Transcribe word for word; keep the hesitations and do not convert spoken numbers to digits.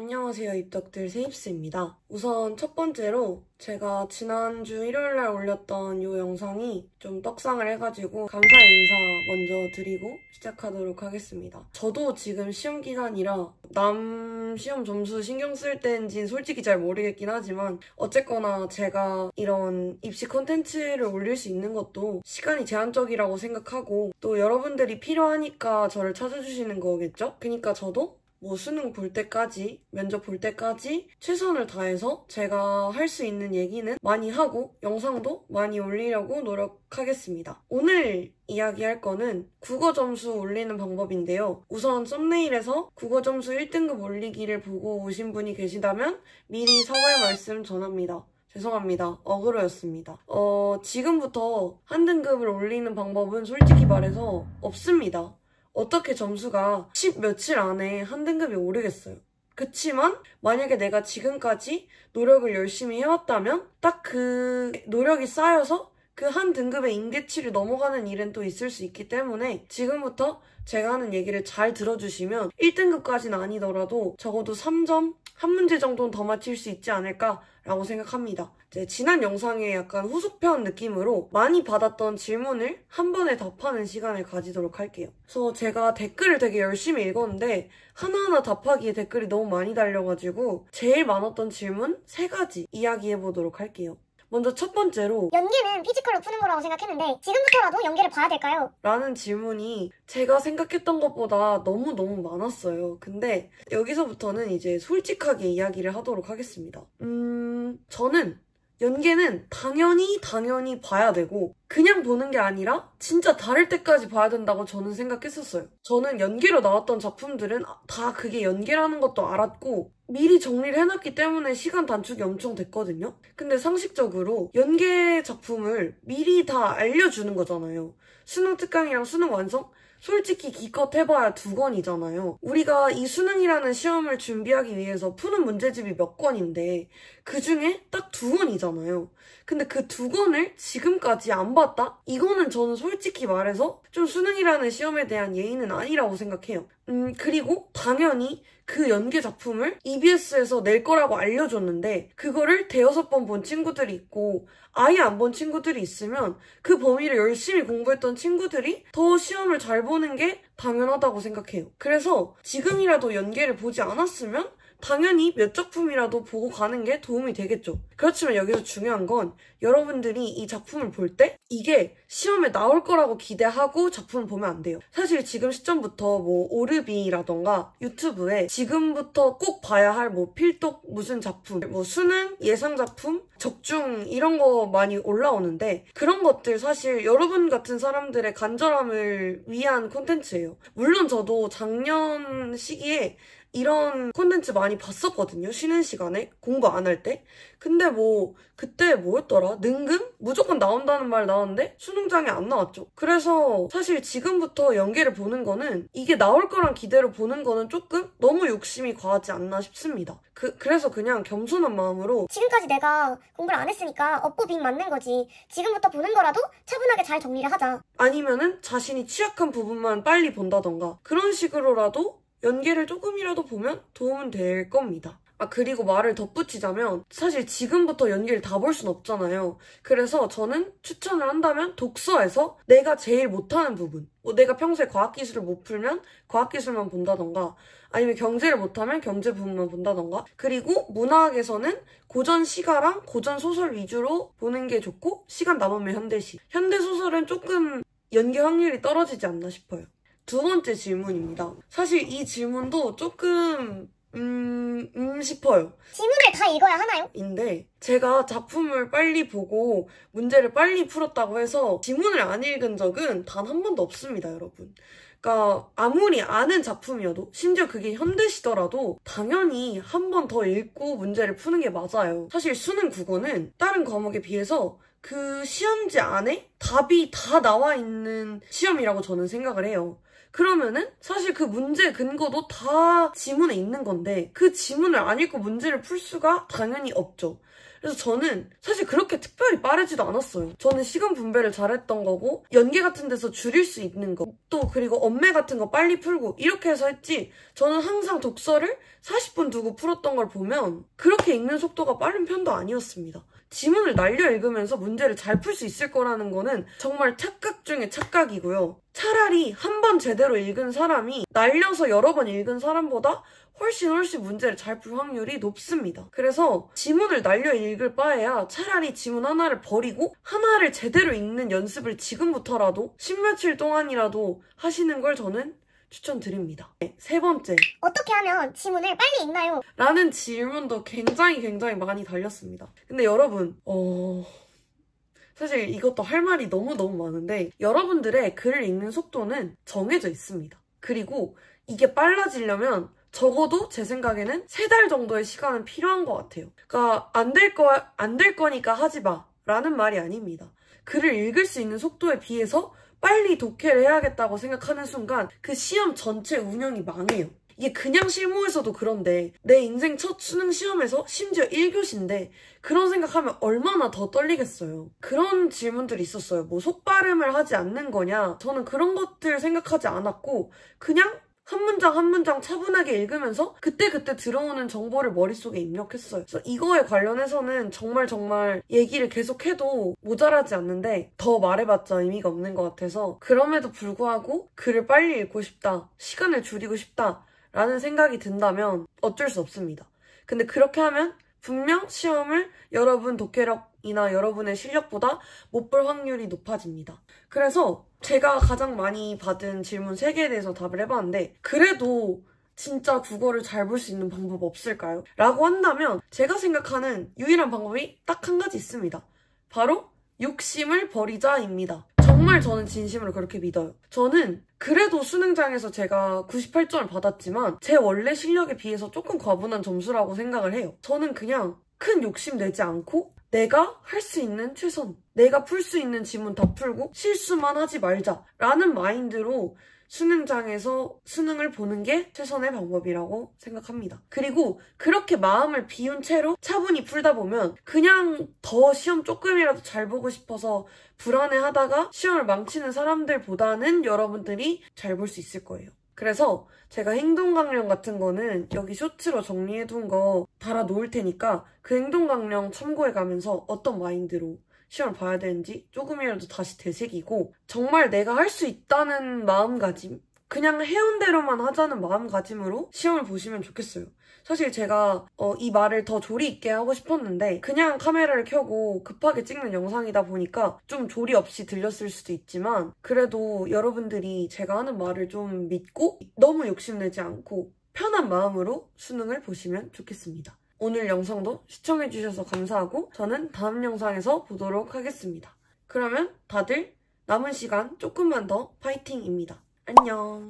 안녕하세요, 입덕들 세입스입니다. 우선 첫 번째로 제가 지난주 일요일날 올렸던 이 영상이 좀 떡상을 해가지고 감사 인사 먼저 드리고 시작하도록 하겠습니다. 저도 지금 시험 기간이라 남 시험 점수 신경 쓸 때인지는 솔직히 잘 모르겠긴 하지만 어쨌거나 제가 이런 입시 콘텐츠를 올릴 수 있는 것도 시간이 제한적이라고 생각하고 또 여러분들이 필요하니까 저를 찾아주시는 거겠죠? 그러니까 저도 뭐 수능 볼 때까지, 면접 볼 때까지 최선을 다해서 제가 할 수 있는 얘기는 많이 하고 영상도 많이 올리려고 노력하겠습니다. 오늘 이야기할 거는 국어 점수 올리는 방법인데요. 우선 썸네일에서 국어 점수 일 등급 올리기를 보고 오신 분이 계시다면 미리 사과의 말씀 전합니다. 죄송합니다. 어그로였습니다. 어, 지금부터 한 등급을 올리는 방법은 솔직히 말해서 없습니다. 어떻게 점수가 십 며칠 안에 한 등급이 오르겠어요. 그치만 만약에 내가 지금까지 노력을 열심히 해왔다면 딱 그 노력이 쌓여서 그 한 등급의 임계치를 넘어가는 일은 또 있을 수 있기 때문에 지금부터 제가 하는 얘기를 잘 들어주시면 일 등급까지는 아니더라도 적어도 삼 점, 한 문제 정도는 더 맞힐 수 있지 않을까라고 생각합니다. 제 지난 영상에 약간 후속편 느낌으로 많이 받았던 질문을 한 번에 답하는 시간을 가지도록 할게요. 그래서 제가 댓글을 되게 열심히 읽었는데 하나하나 답하기에 댓글이 너무 많이 달려가지고 제일 많았던 질문 세 가지 이야기해보도록 할게요. 먼저 첫 번째로 연계는 피지컬로 푸는 거라고 생각했는데 지금부터라도 연계를 봐야 될까요? 라는 질문이 제가 생각했던 것보다 너무너무 많았어요. 근데 여기서부터는 이제 솔직하게 이야기를 하도록 하겠습니다. 음... 저는 연계는 당연히 당연히 봐야 되고 그냥 보는 게 아니라 진짜 다를 때까지 봐야 된다고 저는 생각했었어요. 저는 연계로 나왔던 작품들은 다 그게 연계라는 것도 알았고 미리 정리를 해놨기 때문에 시간 단축이 엄청 됐거든요. 근데 상식적으로 연계 작품을 미리 다 알려주는 거잖아요. 수능 특강이랑 수능 완성? 솔직히 기껏 해봐야 두 권이잖아요. 우리가 이 수능이라는 시험을 준비하기 위해서 푸는 문제집이 몇 권인데 그 중에 딱 두 권이잖아요. 근데 그 두 권을 지금까지 안 봤다? 이거는 저는 솔직히 말해서 좀 수능이라는 시험에 대한 예의는 아니라고 생각해요. 음, 그리고 당연히 그 연계 작품을 이비에스에서 낼 거라고 알려줬는데 그거를 대여섯 번 본 친구들이 있고 아예 안 본 친구들이 있으면 그 범위를 열심히 공부했던 친구들이 더 시험을 잘 보는 게 당연하다고 생각해요. 그래서 지금이라도 연계를 보지 않았으면 당연히 몇 작품이라도 보고 가는 게 도움이 되겠죠. 그렇지만 여기서 중요한 건 여러분들이 이 작품을 볼 때 이게 시험에 나올 거라고 기대하고 작품을 보면 안 돼요. 사실 지금 시점부터 뭐 오르비라던가 유튜브에 지금부터 꼭 봐야 할 뭐 필독 무슨 작품, 뭐 수능 예상 작품, 적중 이런 거 많이 올라오는데 그런 것들 사실 여러분 같은 사람들의 간절함을 위한 콘텐츠예요. 물론 저도 작년 시기에 이런 콘텐츠 많이 봤었거든요. 쉬는 시간에 공부 안 할 때. 근데 뭐 그때 뭐였더라? 능금? 무조건 나온다는 말 나왔는데 수능장에 안 나왔죠. 그래서 사실 지금부터 연계를 보는 거는 이게 나올 거란 기대로 보는 거는 조금 너무 욕심이 과하지 않나 싶습니다. 그, 그래서 그냥 겸손한 마음으로 지금까지 내가 공부를 안 했으니까 없고 빈 맞는 거지. 지금부터 보는 거라도 차분하게 잘 정리를 하자. 아니면은 자신이 취약한 부분만 빨리 본다던가 그런 식으로라도 연계를 조금이라도 보면 도움은 될 겁니다. 아, 그리고 말을 덧붙이자면 사실 지금부터 연계를 다 볼 순 없잖아요. 그래서 저는 추천을 한다면 독서에서 내가 제일 못하는 부분, 뭐 내가 평소에 과학기술을 못 풀면 과학기술만 본다던가 아니면 경제를 못하면 경제 부분만 본다던가 그리고 문학에서는 고전 시가랑 고전 소설 위주로 보는 게 좋고 시간 남으면 현대시, 현대소설은 조금 연계 확률이 떨어지지 않나 싶어요. 두 번째 질문입니다. 사실 이 질문도 조금 음... 음 싶어요. 질문을 다 읽어야 하나요? 인데 제가 작품을 빨리 보고 문제를 빨리 풀었다고 해서 지문을 안 읽은 적은 단 한 번도 없습니다, 여러분. 그러니까 아무리 아는 작품이어도 심지어 그게 현대시더라도 당연히 한 번 더 읽고 문제를 푸는 게 맞아요. 사실 수능 국어는 다른 과목에 비해서 그 시험지 안에 답이 다 나와 있는 시험이라고 저는 생각을 해요. 그러면은 사실 그 문제 근거도 다 지문에 있는 건데 그 지문을 안 읽고 문제를 풀 수가 당연히 없죠. 그래서 저는 사실 그렇게 특별히 빠르지도 않았어요. 저는 시간 분배를 잘했던 거고 연계 같은 데서 줄일 수 있는 거, 또 그리고 엄매 같은 거 빨리 풀고 이렇게 해서 했지, 저는 항상 독서를 사십 분 두고 풀었던 걸 보면 그렇게 읽는 속도가 빠른 편도 아니었습니다. 지문을 날려 읽으면서 문제를 잘 풀 수 있을 거라는 거는 정말 착각 중에 착각이고요. 차라리 한 번 제대로 읽은 사람이 날려서 여러 번 읽은 사람보다 훨씬 훨씬 문제를 잘 풀 확률이 높습니다. 그래서 지문을 날려 읽을 바에야 차라리 지문 하나를 버리고 하나를 제대로 읽는 연습을 지금부터라도 십몇일 동안이라도 하시는 걸 저는 추천드립니다. 네, 세 번째, 어떻게 하면 지문을 빨리 읽나요? 라는 질문도 굉장히 굉장히 많이 달렸습니다. 근데 여러분, 어... 사실 이것도 할 말이 너무너무 많은데, 여러분들의 글을 읽는 속도는 정해져 있습니다. 그리고 이게 빨라지려면 적어도 제 생각에는 세 달 정도의 시간은 필요한 것 같아요. 그러니까 안 될 거, 안 될 거니까 하지 마 라는 말이 아닙니다. 글을 읽을 수 있는 속도에 비해서 빨리 독해를 해야겠다고 생각하는 순간 그 시험 전체 운영이 망해요. 이게 그냥 실무에서도 그런데 내 인생 첫 수능 시험에서 심지어 일 교시인데 그런 생각하면 얼마나 더 떨리겠어요. 그런 질문들이 있었어요. 뭐 속발음을 하지 않는 거냐, 저는 그런 것들 생각하지 않았고 그냥 한 문장 한 문장 차분하게 읽으면서 그때그때 들어오는 정보를 머릿속에 입력했어요. 그래서 이거에 관련해서는 정말 정말 얘기를 계속해도 모자라지 않는데 더 말해봤자 의미가 없는 것 같아서, 그럼에도 불구하고 글을 빨리 읽고 싶다, 시간을 줄이고 싶다 라는 생각이 든다면 어쩔 수 없습니다. 근데 그렇게 하면 분명 시험을 여러분 독해력이나 여러분의 실력보다 못 볼 확률이 높아집니다. 그래서 제가 가장 많이 받은 질문 세 개에 대해서 답을 해봤는데, 그래도 진짜 국어를 잘 볼 수 있는 방법 없을까요? 라고 한다면 제가 생각하는 유일한 방법이 딱 한 가지 있습니다. 바로 욕심을 버리자입니다. 정말 저는 진심으로 그렇게 믿어요. 저는 그래도 수능장에서 제가 구십팔 점을 받았지만 제 원래 실력에 비해서 조금 과분한 점수라고 생각을 해요. 저는 그냥 큰 욕심 내지 않고 내가 할 수 있는 최선, 내가 풀 수 있는 지문 다 풀고 실수만 하지 말자라는 마인드로 수능장에서 수능을 보는 게 최선의 방법이라고 생각합니다. 그리고 그렇게 마음을 비운 채로 차분히 풀다 보면 그냥 더 시험 조금이라도 잘 보고 싶어서 불안해하다가 시험을 망치는 사람들보다는 여러분들이 잘 볼 수 있을 거예요. 그래서 제가 행동 강령 같은 거는 여기 쇼츠로 정리해둔 거 달아놓을 테니까 그 행동 강령 참고해가면서 어떤 마인드로 시험을 봐야 되는지 조금이라도 다시 되새기고, 정말 내가 할 수 있다는 마음가짐, 그냥 해온 대로만 하자는 마음가짐으로 시험을 보시면 좋겠어요. 사실 제가 어, 이 말을 더 조리 있게 하고 싶었는데 그냥 카메라를 켜고 급하게 찍는 영상이다 보니까 좀 조리 없이 들렸을 수도 있지만, 그래도 여러분들이 제가 하는 말을 좀 믿고 너무 욕심내지 않고 편한 마음으로 수능을 보시면 좋겠습니다. 오늘 영상도 시청해주셔서 감사하고 저는 다음 영상에서 보도록 하겠습니다. 그러면 다들 남은 시간 조금만 더 파이팅입니다. 안녕.